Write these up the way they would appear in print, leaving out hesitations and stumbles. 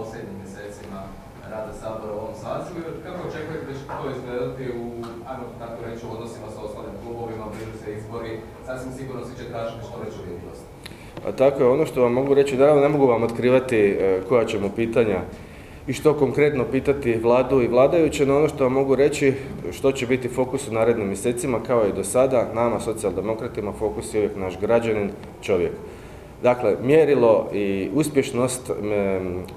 posljednjim mjesecima rada Sabora u ovom sazivu. Kako očekujete da će to izgledati u, ajmo tako reći, u odnosima sa ostalim klubovima, bližu se izbori, sasvim sigurno se će tražiti što veću vidljivost? Tako je, ono što vam mogu reći, naravno ne mogu vam otkrivati koja ćemo pitanja i što konkretno pitati vladu i vladajuće, no ono što vam mogu reći što će biti fokus u narednim mjesecima, kao i do sada, nama socijaldemokratima fokus je uvijek naš građanin, čovjek. Dakle, mjerilo i uspješnost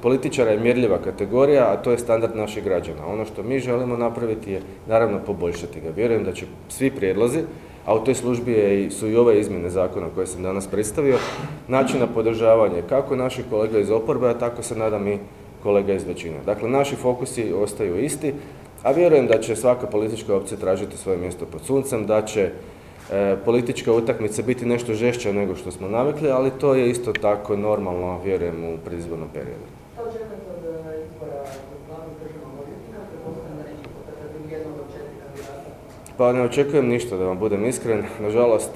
političara je mjerljiva kategorija, a to je standard naših građana. Ono što mi želimo napraviti je, naravno, poboljšati ga. Vjerujem da će svi prijedlozi, a u toj službi su i ove izmjene zakona koje sam danas predstavio, načina podržavanja kako naših kolega iz oporbe, a tako se nadam i kolega iz većine. Dakle, naši fokusi ostaju isti, a vjerujem da će svaka politička opcija tražiti svoje mjesto pod suncem, da će politička utakmica biti nešto žešća nego što smo navikli, ali to je isto tako normalno, vjerujem, u predizbornom periodu. Što očekujete od izbora glavnog državnog odvjetnika? Pretpostavljam da neće podržati jednog od 4 kandidata? Pa ne očekujem ništa, da vam budem iskren. Nažalost,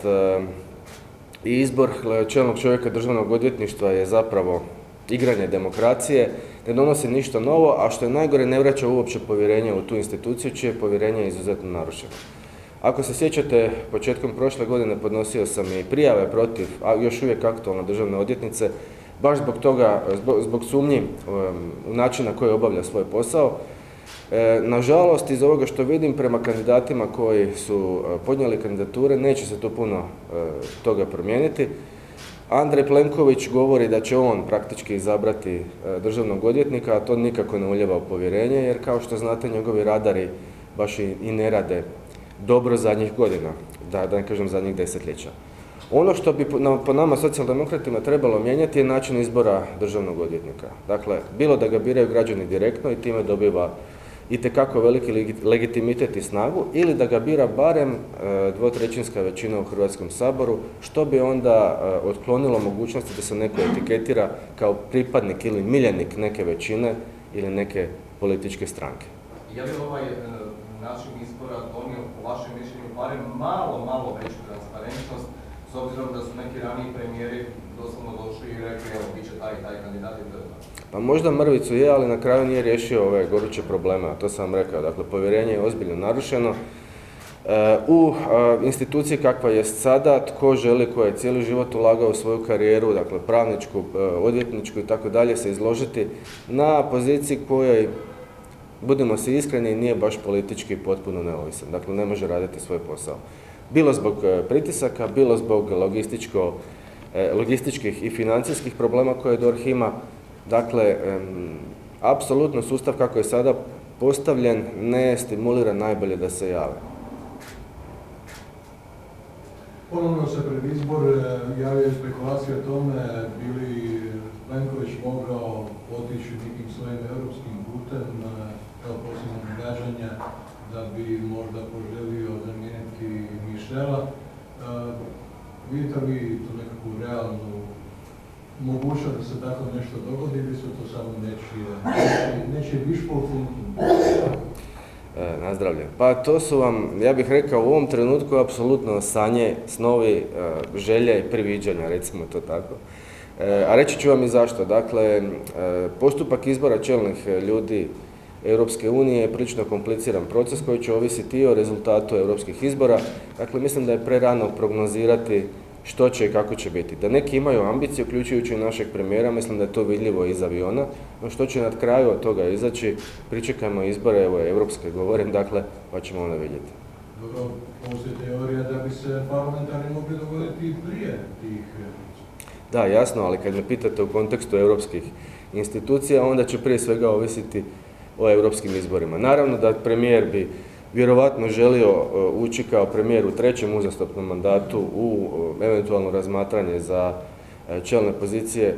i izbor čelnog čovjeka državnog odvjetništva je zapravo igranje demokracije, ne donosi ništa novo, a što je najgore, ne vraća uopće povjerenje u tu instituciju, čije je povjerenje izuzetno narušeno. Ako se sjećate, početkom prošle godine podnosio sam i prijave protiv, a još uvijek aktualne državne odvjetnice, baš zbog toga, zbog sumnji u način na koji obavlja svoj posao. Nažalost, iz ovoga što vidim prema kandidatima koji su podnijeli kandidature, neće se to puno toga promijeniti. Andrej Plenković govori da će on praktički izabrati državnog odvjetnika, a to nikako ne ulijeva u povjerenje, jer kao što znate, njegovi radari baš i ne rade dobro zadnjih godina, da ne kažem zadnjih desetljeća. Ono što bi po nama socijaldemokratima trebalo mijenjati je način izbora državnog odvjetnika. Dakle, bilo da ga biraju građani direktno i time dobiva itekako veliki legitimitet i snagu, ili da ga bira barem 2/3 većina u Hrvatskom saboru, što bi onda otklonilo mogućnosti da se neko etiketira kao pripadnik ili miljenik neke većine ili neke političke stranke. Je li ovaj način izbora donio, po vašem mišljenju, barem malo veću transparentnost, s obzirom da su neki raniji premijeri doslovno došli i rekli, evo, bit će taj i taj kandidat i to je to? Pa možda mrvicu je, ali na kraju nije riješio ove goruće probleme, a to sam vam rekao. Dakle, povjerenje je ozbiljno narušeno. U instituciji kakva je sada, tko želi, koja je cijeli život ulagao u svoju karijeru, dakle pravničku, odvjetničku i tako dalje, se izložiti na poziciji kojoj, budemo se iskreni, nije baš politički potpuno neovisan. Dakle, ne može raditi svoj posao. Bilo zbog pritisaka, bilo zbog logističkih i financijskih problema koje DORH ima. Dakle, apsolutno sustav kako je sada postavljen ne stimulira najbolje da se jave. Ponovno se pred izbor javljaju spekulacije o tome bili Plenković mogao otići nekim svojim europskim putem kao posljednog događanja da bi možda poželio zamijeniti Mišela. Vidite li to nekakvu realnu mogućnost da se tako nešto dogodi ili su to samo nečije višpolfunktne? Nazdravlje. Pa to su vam, ja bih rekao, u ovom trenutku apsolutno sanje, snovi, želje i priviđanja, recimo to tako. A reći ću vam i zašto. Dakle, postupak izbora čelnih ljudi Europske unije je prilično kompliciran proces koji će ovisiti i o rezultatu europskih izbora. Dakle, mislim da je prerano prognozirati što će i kako će biti. Da neki imaju ambicije, uključujući i našeg premijera, mislim da je to vidljivo iz aviona, no što će nad kraju od toga izaći, pričekajmo izbore, evo je evropske, govorim, dakle, pa ćemo onda vidjeti. Dobro, postoji teorija da bi se parlamentarni mogli dogoditi i prije tih... Da, jasno, ali kad me pitate u kontekstu evropskih institucija, onda će prije svega ovisiti o evropskim izborima. Naravno da premijer bi vjerovatno želio ući kao premijer u trećem uzastopnom mandatu u eventualno razmatranje za čelne pozicije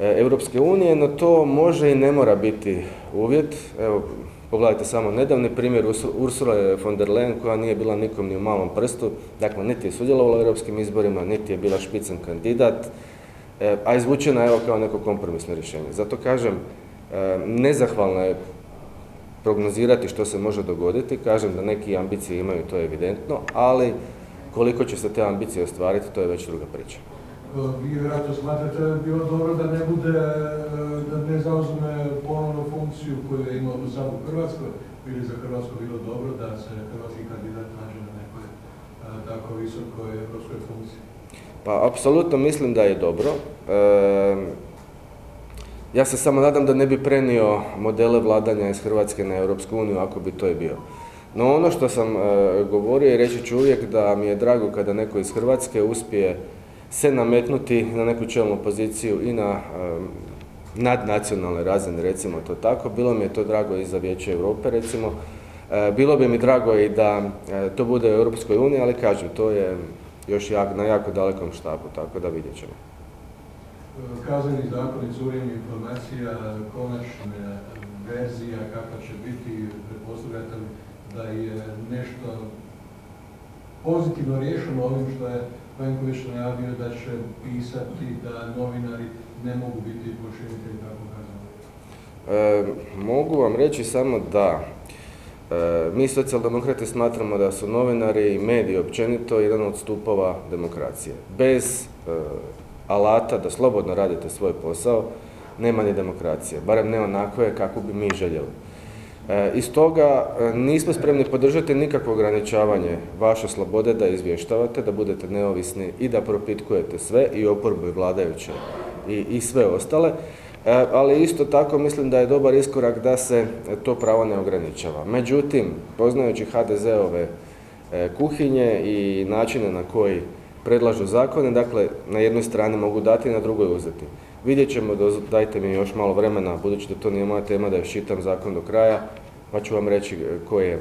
Europske unije, no to može i ne mora biti uvjet. Evo, pogledajte samo nedavni primjer Ursula von der Leyen, koja nije bila nikom ni u malom prstu, dakle niti je sudjelovala u europskim izborima, niti je bila špicen kandidat, a izvučena je evo kao neko kompromisno rješenje. Zato kažem, nezahvalno je prognozirati što se može dogoditi, kažem da neki ambicije imaju, to je evidentno, ali koliko će se te ambicije ostvariti, to je već druga priča. Vi vjerojatno smatrate da bi bilo dobro da ne zauzme funkciju koju je imao sam u Hrvatskoj, ili za Hrvatsku bilo dobro da se hrvatski kandidat nađe na nekoj tako visokoj evropskoj funkciji? Pa, apsolutno mislim da je dobro. Ja se samo nadam da ne bi prenio modele vladanja iz Hrvatske na Europsku uniju, ako bi to i bio. No ono što sam govorio i reći ću uvijek da mi je drago kada neko iz Hrvatske uspije se nametnuti na neku čelnu poziciju i na nadnacionalnoj razini, recimo to tako. Bilo mi je to drago i za Vijeće Evrope, recimo. Bilo bi mi drago i da to bude u Europskoj uniji, ali kažem, to je još na jako dalekom štapu, tako da vidjet ćemo. Kazneni zakon i curenje informacija, konačna verzija kakva će biti, pretpostavljate li da je nešto pozitivno riješeno ovim što je Plenković najavio da će pisati da novinari ne mogu biti počinitelji takvog kaznenog? Mogu vam reći samo da mi socijaldemokrati smatramo da su novinari i mediji općenito jedan od stupova demokracije. Bez alata da slobodno radite svoj posao nema ni demokracije, barem ne onako je kako bi mi željeli. Iz toga nismo spremni podržati nikakvo ograničavanje vaše slobode da izvještavate, da budete neovisni i da propitkujete sve, i oporbu i vladajuće i sve ostale, ali isto tako mislim da je dobar iskorak da se to pravo ne ograničava. Međutim, poznajući HDZ-ove kuhinje i načine na koji predlažu zakone, dakle, na jednoj strani mogu dati, na drugoj uzeti. Vidjet ćemo, dajte mi još malo vremena, budući da to nije moja tema, da još čitam zakon do kraja, pa ću vam reći koji je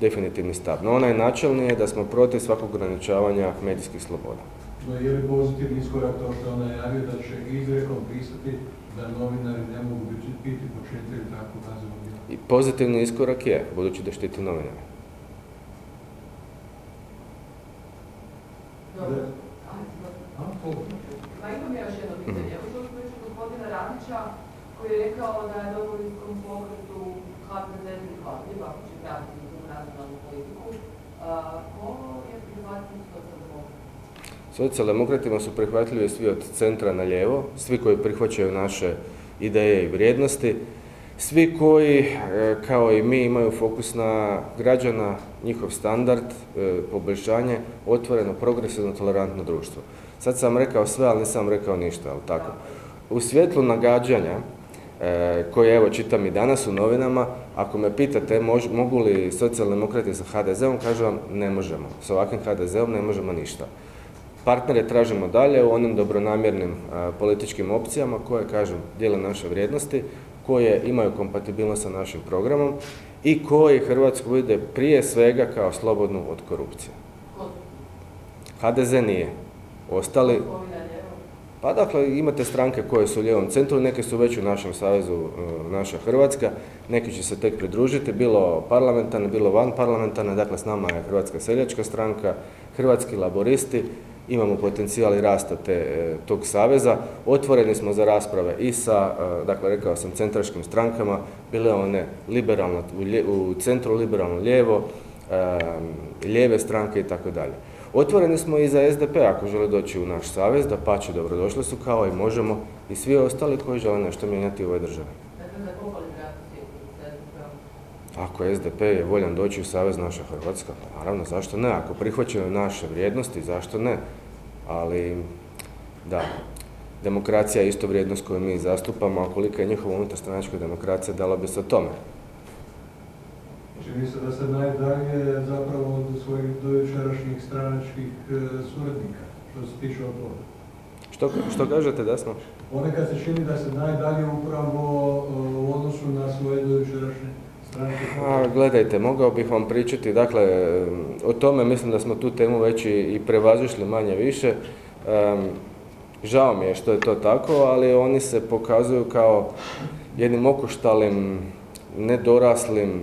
definitivni stav. No, onaj načelni je da smo protiv svakog ograničavanja medijskih sloboda. No, je li pozitivni iskorak to što je ona javio da će izrekom pisati da novinari ne mogu biti počinitelji takvog kaznenog djela? Pozitivni iskorak je, budući da štiti novinare. Imam još jedno pitanje. Ušao smo još gospodina Radića koji je rekao da je Domovinskom pokretu HDZ prihvatljiv, ako će pratiti tu nacionalnu politiku. Koliko je prihvatljiv socijaldemokratima? Socijaldemokratima su prihvatljivi svi od centra na lijevo, svi koji prihvaćaju naše ideje i vrijednosti, svi koji, kao i mi, imaju fokus na građana, njihov standard, poboljšanje, otvoreno, progresivno, tolerantno društvo. Sad sam rekao sve, ali nisam rekao ništa, ali tako. U svjetlu nagađanja, koje evo čitam i danas u novinama, ako me pitate mogu li socijaldemokrati sa HDZ-om, kažu vam ne možemo. S ovakvim HDZ-om ne možemo ništa. Partnere tražimo dalje u onim dobronamjernim političkim opcijama koje, kažem, dijele naše vrijednosti, koje imaju kompatibilnost sa našim programom i koji Hrvatsku vide prije svega kao slobodnu od korupcije. HDZ nije. Ostali... Pa dakle, imate stranke koje su u lijevom centru, neke su već u našem savezu, naša Hrvatska, neki će se tek pridružiti, bilo parlamentarne, bilo vanparlamentarne, dakle s nama je Hrvatska seljačka stranka, Hrvatski laboristi, imamo potencijal i rasta tog saveza, otvoreni smo za rasprave i sa, dakle rekao sam, centraškim strankama, bile one liberalno, u centru liberalno lijevo, lijeve stranke itd. Otvoreni smo i za SDP ako žele doći u naš savez, da pače dobrodošli su, kao i možemo i svi ostali koji žele nešto mijenjati u ovoj državi. Dakle, da kopali vrati sa SDP-om? Ako SDP je voljan doći u savez naša Hrvatska, pa naravno, zašto ne? Ako prihvaćaju naše vrijednosti, zašto ne? Ali, da, demokracija je isto vrijednost koju mi zastupamo, a kolika je njihova unutarstranačka demokracija, dala bi se o tome. Čini se da se najdalje zapravo od svojih dojučerašnjih stranačkih suradnika, što se tiče oporbe. Što kažete da smo? Ponekad se čini da se najdalje upravo u odnosu na svoje dojučerašnje stranačke suradnike. Gledajte, mogao bih vam pričati, dakle, o tome mislim da smo tu temu već i prevazišli manje više. Žao mi je što je to tako, ali oni se pokazuju kao jednim okoštalim, nedoraslim,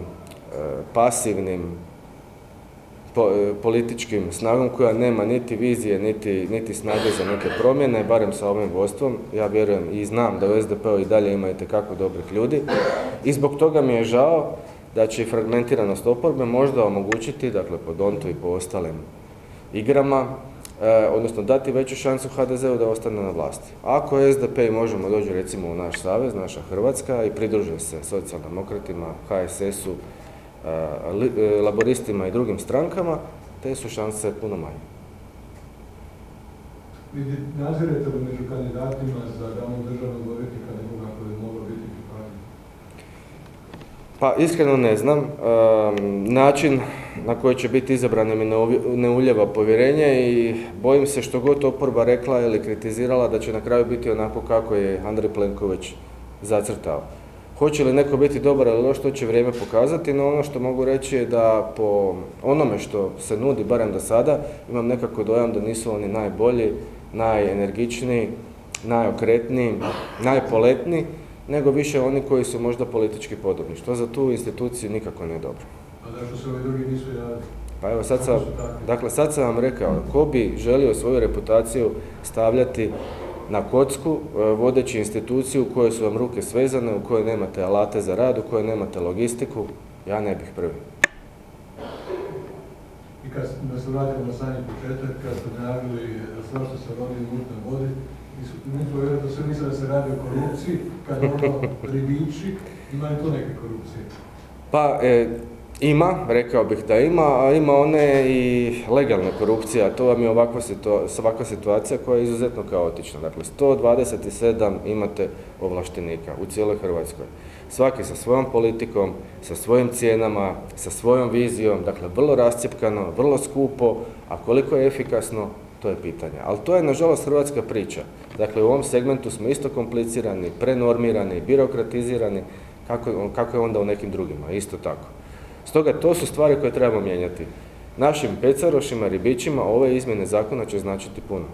pasivnim političkim snagom koja nema niti vizije, niti snage za neke promjene, barem sa ovim vodstvom. Ja vjerujem i znam da u SDP-u i dalje ima itekako dobrih ljudi i zbog toga mi je žao da će fragmentiranost oporbe možda omogućiti, dakle po Dontu i po ostalim igrama, odnosno dati veću šansu HDZ-u da ostane na vlasti. Ako SDP i Možemo dođu recimo u naš savez, naša Hrvatska, i pridruže se socijaldemokratima, HSS-u, laboristima i drugim strankama, te su šanse puno manje. Vi nazirete li među kandidatima za glavnog državnog odvjetnika nekoga koji bi mogao biti pripadnik? Pa iskreno ne znam. Način na koji će biti izabrani mi ne ulijeva povjerenje i bojim se što god oporba rekla ili kritizirala da će na kraju biti onako kako je Andrej Plenković zacrtao. Hoće li neko biti dobar ili loš, to će vrijeme pokazati, no ono što mogu reći je da po onome što se nudi, barem do sada, imam nekako dojam da nisu oni najbolji, najenergičniji, najokretniji, najpoletniji, nego više oni koji su možda politički podobni, što za tu instituciju nikako nije dobro. A zašto se ovi drugi nisu javili? Pa evo, sad sam vam rekao, ko bi želio svoju reputaciju stavljati na kocku, vodeći instituciju u kojoj su vam ruke svezane, u kojoj nemate alate za rad, u kojoj nemate logistiku, ja ne bih prvi. I kad se vratimo na sami početak, kad ste najavili sve što se rodi u mutnoj vodi, to sve misle da se radi o korupciji, kad ono priviči, ima li to neke korupcije? Pa, ima, rekao bih da ima, a ima one i legalne korupcije, a to vam je ovakva situacija koja je izuzetno kaotična. Dakle, 127 imate ovlaštenika u cijeloj Hrvatskoj. Svaki sa svojom politikom, sa svojim cijenama, sa svojom vizijom, dakle, vrlo rascjepkano, vrlo skupo, a koliko je efikasno, to je pitanje. Ali to je, nažalost, hrvatska priča. Dakle, u ovom segmentu smo isto komplicirani, prenormirani, birokratizirani, kako je onda u nekim drugima, isto tako. Stoga, to su stvari koje trebamo mijenjati. Našim pecarošima, ribićima, ove izmjene zakona će značiti puno.